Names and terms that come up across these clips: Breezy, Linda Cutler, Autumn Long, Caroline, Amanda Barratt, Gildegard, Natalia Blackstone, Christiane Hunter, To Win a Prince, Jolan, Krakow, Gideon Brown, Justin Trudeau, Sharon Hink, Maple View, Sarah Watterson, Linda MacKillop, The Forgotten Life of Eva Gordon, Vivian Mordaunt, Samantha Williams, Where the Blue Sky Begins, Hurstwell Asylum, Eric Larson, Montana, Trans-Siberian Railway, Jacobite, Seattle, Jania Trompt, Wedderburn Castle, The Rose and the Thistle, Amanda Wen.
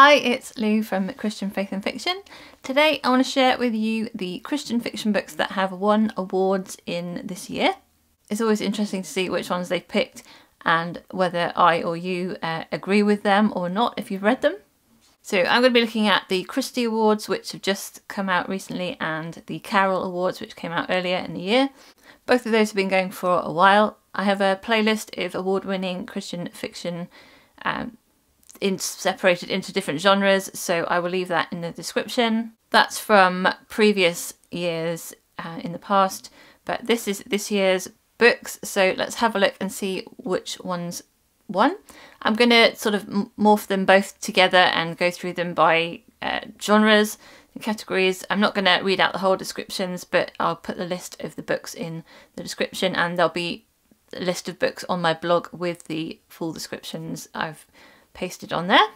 Hi, it's Lou from Christian Faith and Fiction. Today I want to share with you the Christian fiction books that have won awards in this year. It's always interesting to see which ones they've picked and whether I or you agree with them or not if you've read them. So I'm going to be looking at the Christie Awards, which have just come out recently, and the Carol Awards, which came out earlier in the year. Both of those have been going for a while. I have a playlist of award-winning Christian fiction separated into different genres, so I will leave that in the description. That's from previous years in the past, but this is this year's books, so let's have a look and see which ones won. I'm going to sort of morph them both together and go through them by genres and categories. I'm not going to read out the whole descriptions, but I'll put the list of the books in the description, and there'll be a list of books on my blog with the full descriptions I've pasted on there.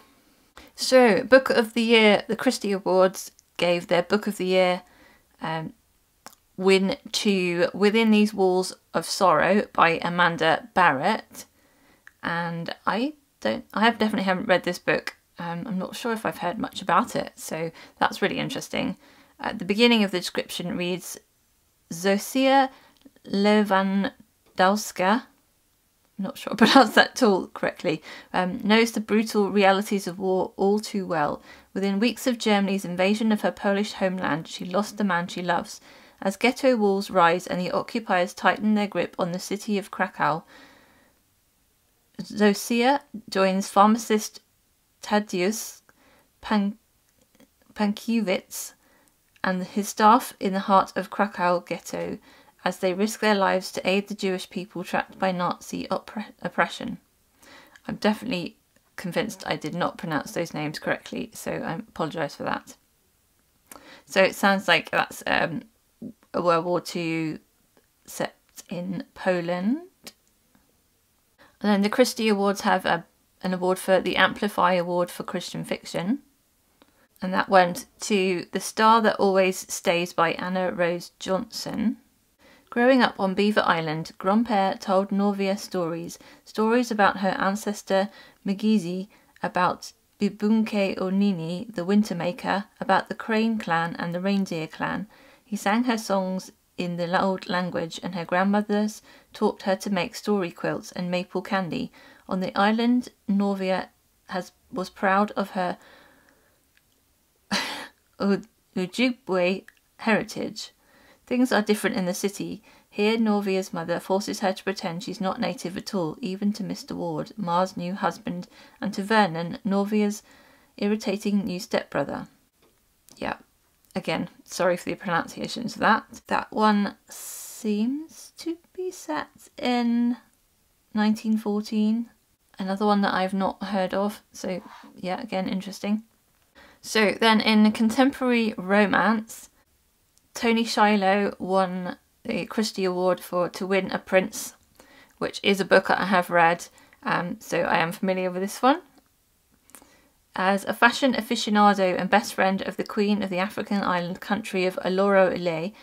So, Book of the Year, the Christie Awards gave their Book of the Year win to Within These Walls of Sorrow by Amanda Barratt, and I definitely haven't read this book. I'm not sure if I've heard much about it, so that's really interesting. At the beginning of the description reads, Zosia Lewandowska, not sure I pronounced that tool correctly, knows the brutal realities of war all too well. Within weeks of Germany's invasion of her Polish homeland, she lost the man she loves. As ghetto walls rise and the occupiers tighten their grip on the city of Krakow, Zosia joins pharmacist Tadeusz Pankiewicz and his staff in the heart of Krakow ghetto, as they risk their lives to aid the Jewish people trapped by Nazi oppression. I'm definitely convinced I did not pronounce those names correctly, so I apologise for that. So it sounds like that's a World War II set in Poland. And then the Christie Awards have an award for the Amplify Award for Christian Fiction, and that went to The Star That Always Stays by Anna Rose Johnson. Growing up on Beaver Island, Grandpère told Norvia stories about her ancestor Magizi, about Bibunke Onini, the Wintermaker, about the Crane clan and the Reindeer clan. He sang her songs in the old language, and her grandmothers taught her to make story quilts and maple candy. On the island, Norvia was proud of her Ojibway heritage. Things are different in the city. Here, Norvia's mother forces her to pretend she's not native at all, even to Mr. Ward, Ma's new husband, and to Vernon, Norvia's irritating new stepbrother. Yeah, again, sorry for the pronunciations of that. That one seems to be set in 1914. Another one that I've not heard of, so yeah, again, interesting. So then in contemporary romance, Tony Shiloh won the Christie Award for To Win a Prince, which is a book I have read, so I am familiar with this one. As a fashion aficionado and best friend of the Queen of the African island country of Aloro-Ile,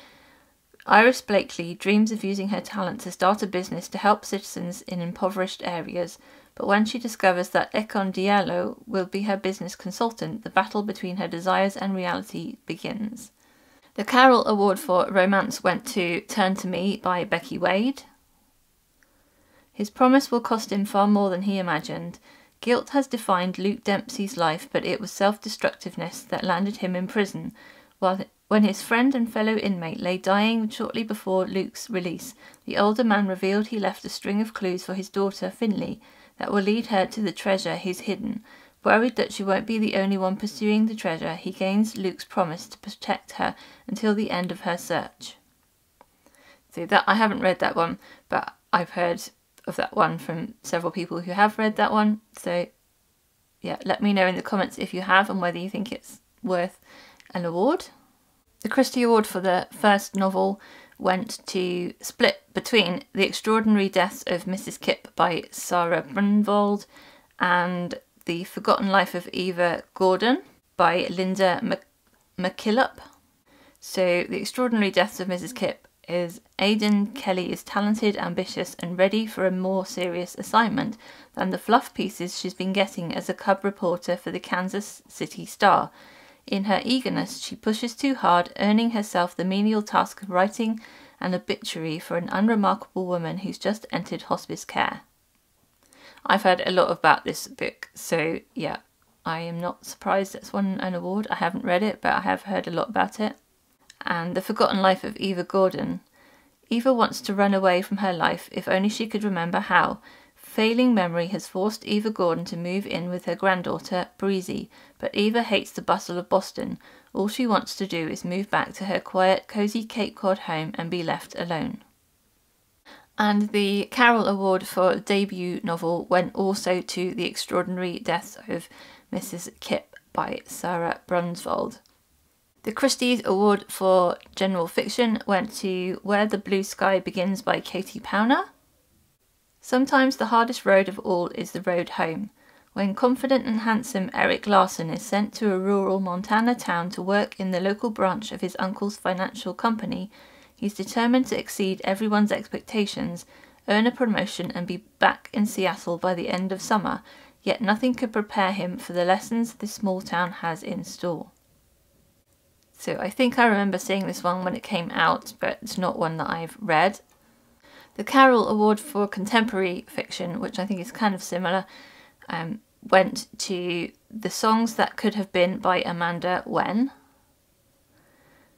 Iris Blakely dreams of using her talent to start a business to help citizens in impoverished areas, but when she discovers that Ekon Diallo will be her business consultant, the battle between her desires and reality begins. The Carol Award for Romance went to Turn to Me by Becky Wade. His promise will cost him far more than he imagined. Guilt has defined Luke Dempsey's life, but it was self-destructiveness that landed him in prison, when his friend and fellow inmate lay dying shortly before Luke's release. The older man revealed he left a string of clues for his daughter, Finlay, that will lead her to the treasure he's hidden. Worried that she won't be the only one pursuing the treasure, he gains Luke's promise to protect her until the end of her search. So that I haven't read that one, but I've heard of that one from several people who have read that one. So yeah, let me know in the comments if you have and whether you think it's worth an award. The Christie Award for the first novel went to Split Between The Extraordinary Deaths of Mrs. Kipp by Sarah Brunsvold and The Forgotten Life of Eva Gordon by Linda MacKillop. So The Extraordinary Deaths of Mrs. Kipp is Aidan Kelly is talented, ambitious and ready for a more serious assignment than the fluff pieces she's been getting as a cub reporter for the Kansas City Star. In her eagerness, she pushes too hard, earning herself the menial task of writing an obituary for an unremarkable woman who's just entered hospice care. I've heard a lot about this book, so yeah, I am not surprised it's won an award. I haven't read it, but I have heard a lot about it. And The Forgotten Life of Eva Gordon. Eva wants to run away from her life, if only she could remember how. Failing memory has forced Eva Gordon to move in with her granddaughter, Breezy, but Eva hates the bustle of Boston. All she wants to do is move back to her quiet, cosy Cape Cod home and be left alone. And the Carol Award for debut novel went also to The Extraordinary Deaths of Mrs. Kipp by Sarah Brunsvold. The Christie's Award for General Fiction went to Where the Blue Sky Begins by Katie Powner. Sometimes the hardest road of all is the road home. When confident and handsome Eric Larson is sent to a rural Montana town to work in the local branch of his uncle's financial company, he's determined to exceed everyone's expectations, earn a promotion and be back in Seattle by the end of summer, yet nothing could prepare him for the lessons this small town has in store. So I think I remember seeing this one when it came out, but it's not one that I've read. The Carol Award for Contemporary Fiction, which I think is kind of similar, went to The Songs That Could Have Been by Amanda Wen.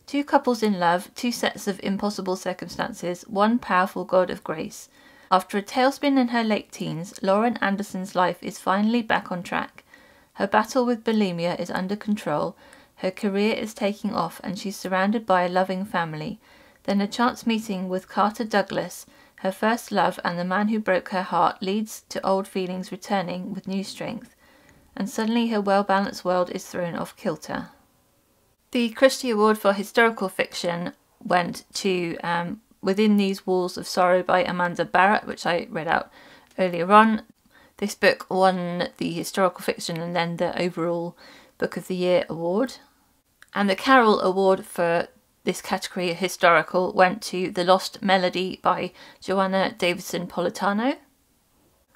Two couples in love, two sets of impossible circumstances, one powerful God of grace. After a tailspin in her late teens, Lauren Anderson's life is finally back on track. Her battle with bulimia is under control. Her career is taking off and she's surrounded by a loving family. Then a chance meeting with Carter Douglas, her first love and the man who broke her heart, leads to old feelings returning with new strength. And suddenly her well-balanced world is thrown off kilter. The Christie Award for Historical Fiction went to Within These Walls of Sorrow by Amanda Barratt, which I read out earlier on. This book won the Historical Fiction and then the overall Book of the Year award. And the Carol Award for this category, historical, went to The Lost Melody by Joanna Davidson Politano.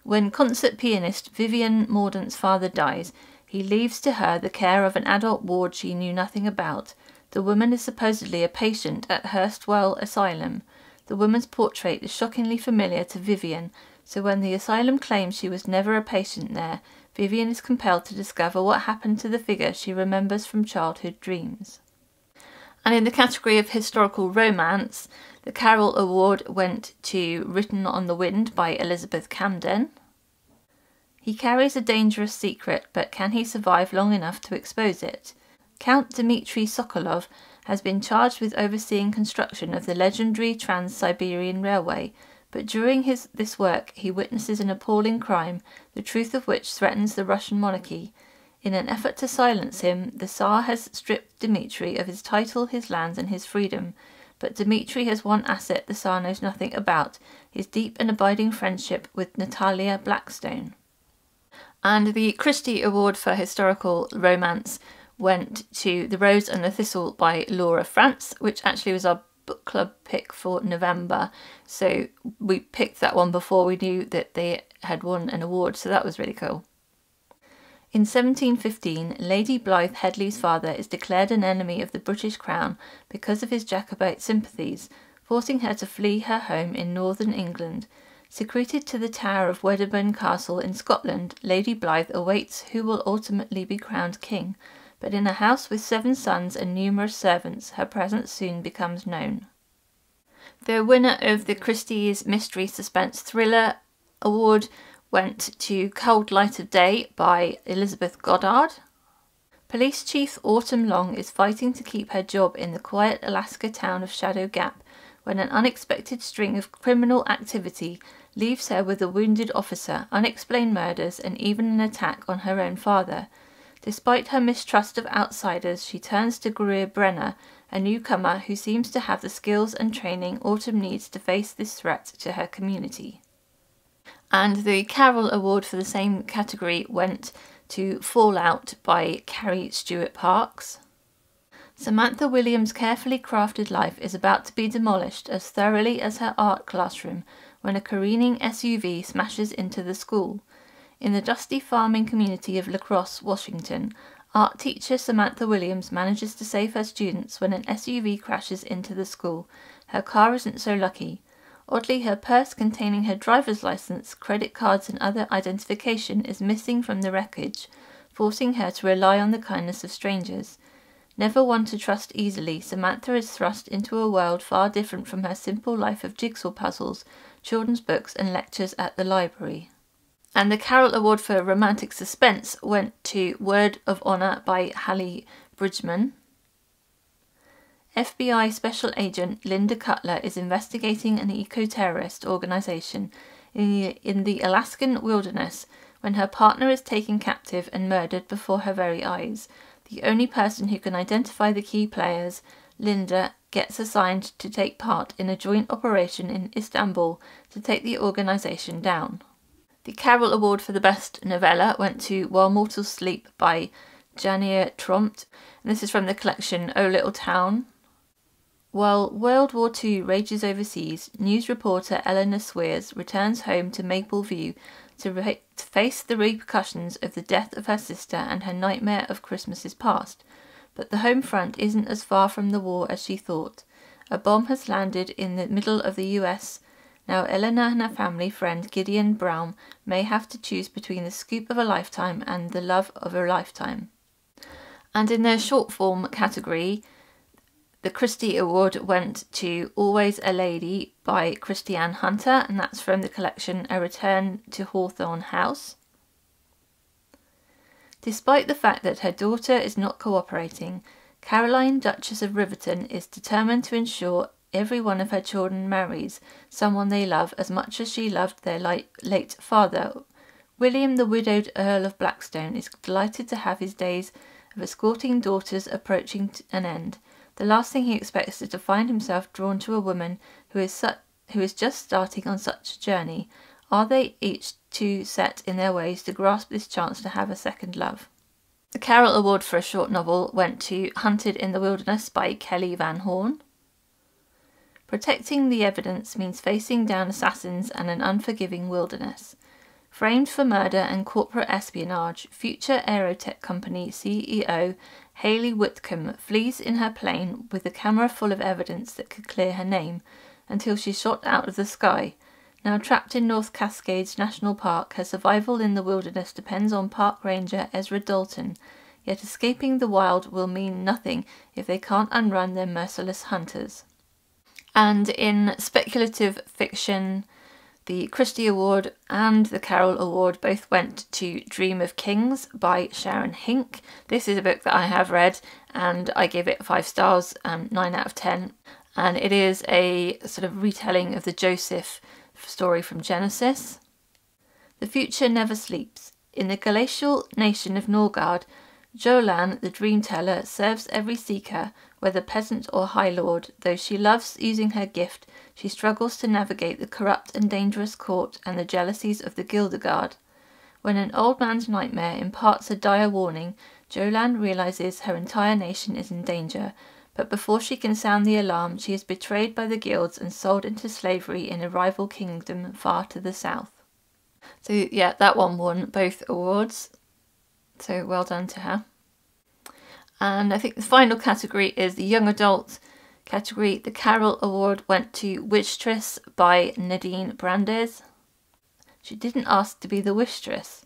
When concert pianist Vivian Mordaunt's father dies, he leaves to her the care of an adult ward she knew nothing about. The woman is supposedly a patient at Hurstwell Asylum. The woman's portrait is shockingly familiar to Vivian, so when the asylum claims she was never a patient there, Vivian is compelled to discover what happened to the figure she remembers from childhood dreams. And in the category of historical romance, the Carol Award went to Written on the Wind by Elizabeth Camden. He carries a dangerous secret, but can he survive long enough to expose it? Count Dmitry Sokolov has been charged with overseeing construction of the legendary Trans-Siberian Railway, but during this work he witnesses an appalling crime, the truth of which threatens the Russian monarchy. In an effort to silence him, the Tsar has stripped Dmitri of his title, his lands and his freedom. But Dmitri has one asset the Tsar knows nothing about, his deep and abiding friendship with Natalia Blackstone. And the Christie Award for Historical Romance went to The Rose and the Thistle by Laura France, which actually was our book club pick for November, so we picked that one before we knew that they had won an award, so that was really cool. In 1715, Lady Blythe Headley's father is declared an enemy of the British Crown because of his Jacobite sympathies, forcing her to flee her home in northern England. Secreted to the tower of Wedderburn Castle in Scotland, Lady Blythe awaits who will ultimately be crowned king, but in a house with 7 sons and numerous servants, her presence soon becomes known. The winner of the Christie's Mystery Suspense Thriller Award went to Cold Light of Day by Elizabeth Goddard. Police Chief Autumn Long is fighting to keep her job in the quiet Alaska town of Shadow Gap when an unexpected string of criminal activity leaves her with a wounded officer, unexplained murders, and even an attack on her own father. Despite her mistrust of outsiders, she turns to Greer Brenner, a newcomer who seems to have the skills and training Autumn needs to face this threat to her community. And the Carol Award for the same category went to Fallout by Carrie Stewart Parks. Samantha Williams' carefully crafted life is about to be demolished as thoroughly as her art classroom when a careening SUV smashes into the school. In the dusty farming community of La Crosse, Washington, art teacher Samantha Williams manages to save her students when an SUV crashes into the school. Her car isn't so lucky. Oddly, her purse containing her driver's license, credit cards and other identification is missing from the wreckage, forcing her to rely on the kindness of strangers. Never one to trust easily, Samantha is thrust into a world far different from her simple life of jigsaw puzzles, children's books and lectures at the library. And the Carol Award for Romantic Suspense went to Word of Honor by Hallie Bridgman. FBI Special Agent Linda Cutler is investigating an eco-terrorist organization in the Alaskan wilderness when her partner is taken captive and murdered before her very eyes. The only person who can identify the key players, Linda, gets assigned to take part in a joint operation in Istanbul to take the organisation down. The Carol Award for the Best Novella went to While Mortals Sleep by Jania Trompt, and this is from the collection O Little Town. While World War II rages overseas, news reporter Eleanor Swears returns home to Maple View to face the repercussions of the death of her sister and her nightmare of Christmases past. But the home front isn't as far from the war as she thought. A bomb has landed in the middle of the US. Now Eleanor and her family friend Gideon Brown may have to choose between the scoop of a lifetime and the love of a lifetime. And in their short form category, the Christie Award went to Always a Lady by Christiane Hunter, and that's from the collection A Return to Hawthorne House. Despite the fact that her daughter is not cooperating, Caroline, Duchess of Riverton, is determined to ensure every one of her children marries someone they love as much as she loved their late father. William, the widowed Earl of Blackstone, is delighted to have his days of escorting daughters approaching an end. The last thing he expects is to find himself drawn to a woman who is just starting on such a journey. Are they each too set in their ways to grasp this chance to have a second love? The Carol Award for a short novel went to Hunted in the Wilderness by Kelly Van Horn. Protecting the evidence means facing down assassins and an unforgiving wilderness. Framed for murder and corporate espionage, future aerotech company CEO Hayley Whitcomb flees in her plane with a camera full of evidence that could clear her name, until she's shot out of the sky. Now trapped in North Cascades National Park, her survival in the wilderness depends on park ranger Ezra Dalton, yet escaping the wild will mean nothing if they can't unrun their merciless hunters. And in speculative fiction, the Christie Award and the Carol Award both went to Dream of Kings by Sharon Hink. This is a book that I have read and I give it 5 stars, 9 out of 10. And it is a sort of retelling of the Joseph story from Genesis. The Future Never Sleeps. In the glacial nation of Norgard, Jolan, the Dreamteller, serves every seeker, whether peasant or high lord. Though she loves using her gift, she struggles to navigate the corrupt and dangerous court and the jealousies of the Gildegard. When an old man's nightmare imparts a dire warning, Jolan realises her entire nation is in danger, but before she can sound the alarm, she is betrayed by the guilds and sold into slavery in a rival kingdom far to the south. So yeah, that one won both awards. So well done to her. And I think the final category is the young adult category. The Carol Award went to Wishtress by Nadine Brandes. She didn't ask to be the Wishtress.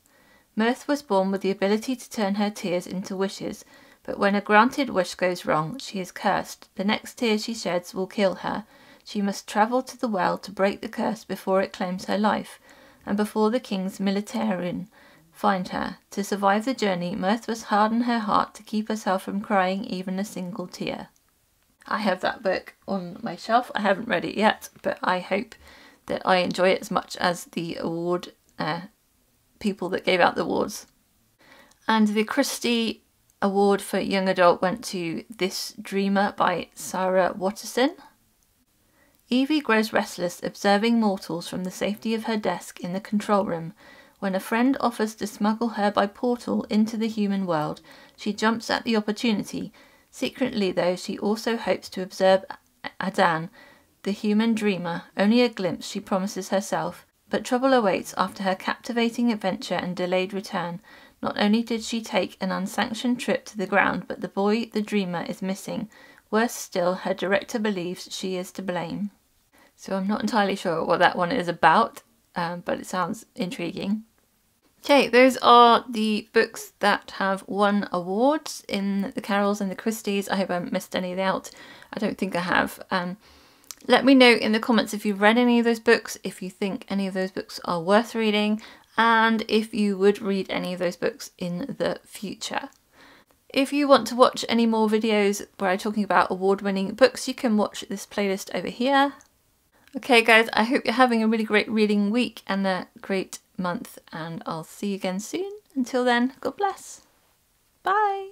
Mirth was born with the ability to turn her tears into wishes, but when a granted wish goes wrong, she is cursed. The next tear she sheds will kill her. She must travel to the well to break the curse before it claims her life, and before the king's militarian find her. To survive the journey, Mirth must harden her heart to keep herself from crying even a single tear. I have that book on my shelf. I haven't read it yet, but I hope that I enjoy it as much as the award people that gave out the awards. And the Christie Award for Young Adult went to This Dreamer by Sarah Watterson. Evie grows restless observing mortals from the safety of her desk in the control room. When a friend offers to smuggle her by portal into the human world, she jumps at the opportunity. Secretly, though, she also hopes to observe Aidan, the human dreamer, only a glimpse, she promises herself. But trouble awaits after her captivating adventure and delayed return. Not only did she take an unsanctioned trip to the ground, but the boy, the dreamer, is missing. Worse still, her director believes she is to blame. So I'm not entirely sure what that one is about, but it sounds intriguing. Okay, those are the books that have won awards in the Carrolls and the Christies. I hope I haven't missed any out. I don't think I have. Let me know in the comments if you've read any of those books, if you think any of those books are worth reading, and if you would read any of those books in the future. If you want to watch any more videos where I'm talking about award-winning books, you can watch this playlist over here. Okay guys, I hope you're having a really great reading week and a great month, and I'll see you again soon. Until then, God bless. Bye.